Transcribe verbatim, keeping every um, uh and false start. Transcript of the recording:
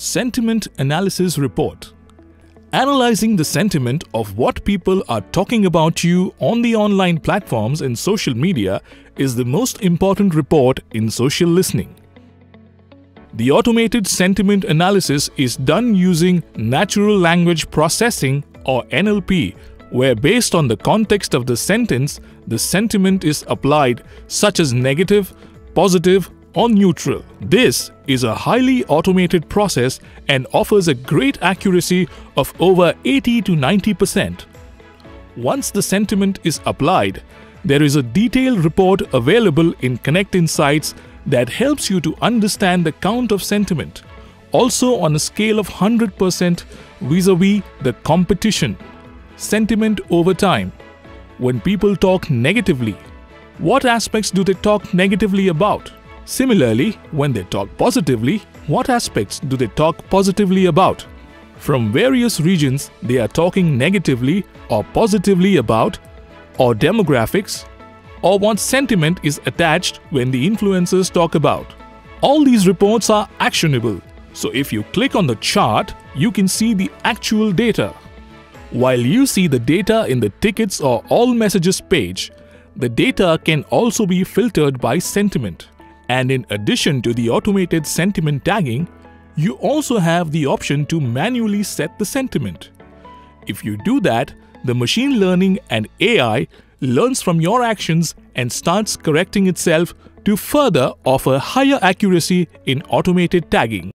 Sentiment Analysis Report. Analyzing the sentiment of what people are talking about you on the online platforms and social media is the most important report in social listening. The automated sentiment analysis is done using natural language processing or N L P, where based on the context of the sentence, the sentiment is applied, such as negative, positive, or neutral. This is a highly automated process and offers a great accuracy of over eighty to ninety percent. Once the sentiment is applied, there is a detailed report available in Konnect Insights that helps you to understand the count of sentiment, also on a scale of one hundred percent vis-a-vis the competition. Sentiment over time. When people talk negatively, what aspects do they talk negatively about? Similarly, when they talk positively, what aspects do they talk positively about? From various regions they are talking negatively or positively about, or demographics, or what sentiment is attached when the influencers talk about. All these reports are actionable, so if you click on the chart, you can see the actual data. While you see the data in the tickets or all messages page, the data can also be filtered by sentiment. And in addition to the automated sentiment tagging, you also have the option to manually set the sentiment. If you do that, the machine learning and A I learns from your actions and starts correcting itself to further offer higher accuracy in automated tagging.